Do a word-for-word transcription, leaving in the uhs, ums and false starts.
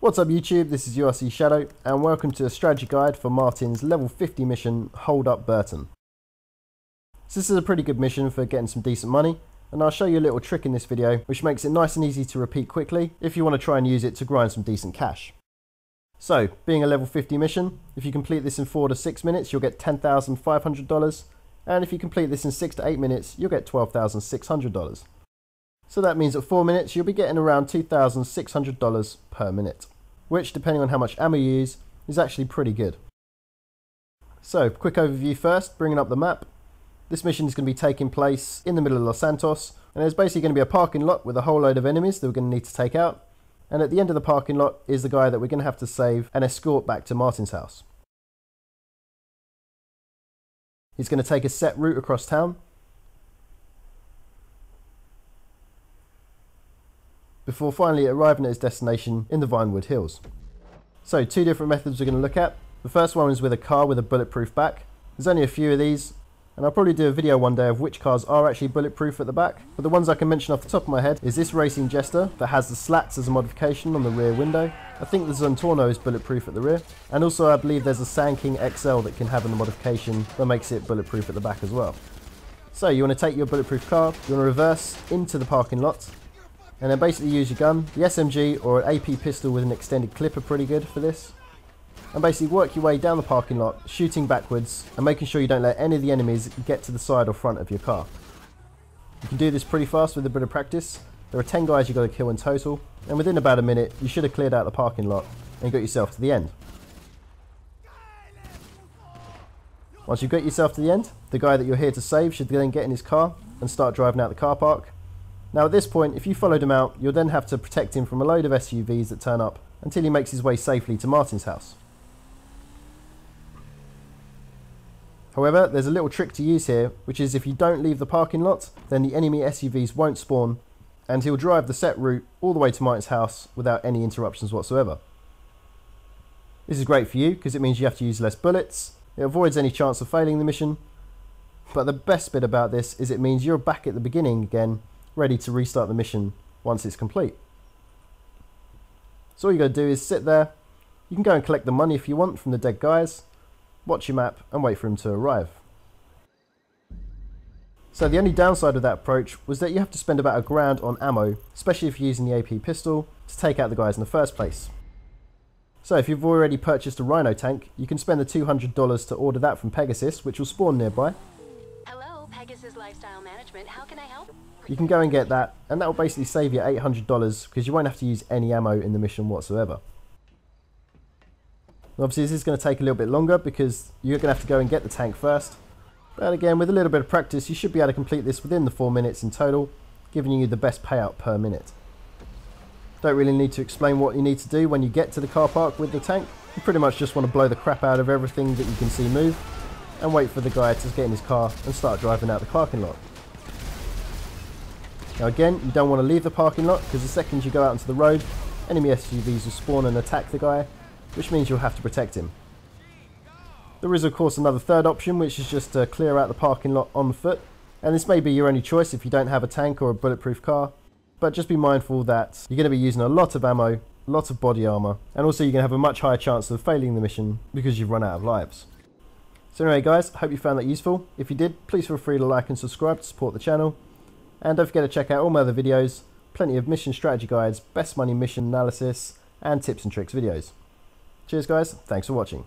What's up YouTube, this is U R C Shadow and welcome to a strategy guide for Martin's level fifty mission, Holed Up Burton. So this is a pretty good mission for getting some decent money, and I'll show you a little trick in this video which makes it nice and easy to repeat quickly if you want to try and use it to grind some decent cash. So being a level fifty mission, if you complete this in four to six minutes you'll get ten thousand five hundred dollars, and if you complete this in six to eight minutes you'll get twelve thousand six hundred dollars. So that means at four minutes you'll be getting around two thousand six hundred dollars per minute, which depending on how much ammo you use is actually pretty good. So quick overview first, bringing up the map. This mission is going to be taking place in the middle of Los Santos, and there's basically going to be a parking lot with a whole load of enemies that we're going to need to take out, and at the end of the parking lot is the guy that we're going to have to save and escort back to Martin's house. He's going to take a set route across town. Before finally arriving at his destination in the Vinewood Hills. So two different methods we're going to look at. The first one is with a car with a bulletproof back. There's only a few of these, and I'll probably do a video one day of which cars are actually bulletproof at the back, but the ones I can mention off the top of my head is this racing Jester that has the slats as a modification on the rear window. I think the Zantorro is bulletproof at the rear, and also I believe there's a Sandking X L that can have a modification that makes it bulletproof at the back as well. So you want to take your bulletproof car, you want to reverse into the parking lot, and then basically use your gun. The S M G or an A P pistol with an extended clip are pretty good for this. And basically work your way down the parking lot, shooting backwards and making sure you don't let any of the enemies get to the side or front of your car. You can do this pretty fast with a bit of practice. There are ten guys you've got to kill in total, and within about a minute you should have cleared out the parking lot and got yourself to the end. Once you've got yourself to the end, the guy that you're here to save should then get in his car and start driving out the car park. Now at this point, if you followed him out, you'll then have to protect him from a load of S U Vs that turn up until he makes his way safely to Martin's house. However, there's a little trick to use here, which is if you don't leave the parking lot, then the enemy S U Vs won't spawn, and he'll drive the set route all the way to Martin's house without any interruptions whatsoever. This is great for you, because it means you have to use less bullets, it avoids any chance of failing the mission, but the best bit about this is it means you're back at the beginning again, ready to restart the mission once it's complete. So all you got to do is sit there. You can go and collect the money if you want from the dead guys, watch your map and wait for him to arrive. So the only downside of that approach was that you have to spend about a grand on ammo, especially if you're using the A P pistol, to take out the guys in the first place. So if you've already purchased a Rhino tank, you can spend the two hundred dollars to order that from Pegasus, which will spawn nearby. Hello, Pegasus Lifestyle Management, how can I help? You can go and get that, and that will basically save you eight hundred dollars because you won't have to use any ammo in the mission whatsoever. And obviously this is going to take a little bit longer because you're going to have to go and get the tank first. But again, with a little bit of practice you should be able to complete this within the four minutes in total, giving you the best payout per minute. Don't really need to explain what you need to do when you get to the car park with the tank. You pretty much just want to blow the crap out of everything that you can see move and wait for the guy to get in his car and start driving out the parking lot. Now again, you don't want to leave the parking lot because the second you go out onto the road, enemy S U Vs will spawn and attack the guy, which means you'll have to protect him. There is of course another third option, which is just to clear out the parking lot on foot, and this may be your only choice if you don't have a tank or a bulletproof car, but just be mindful that you're going to be using a lot of ammo, a lot of body armor, and also you're going to have a much higher chance of failing the mission because you've run out of lives. So anyway guys, hope you found that useful. If you did, please feel free to like and subscribe to support the channel. And don't forget to check out all my other videos, plenty of mission strategy guides, best money mission analysis, and tips and tricks videos. Cheers guys, thanks for watching.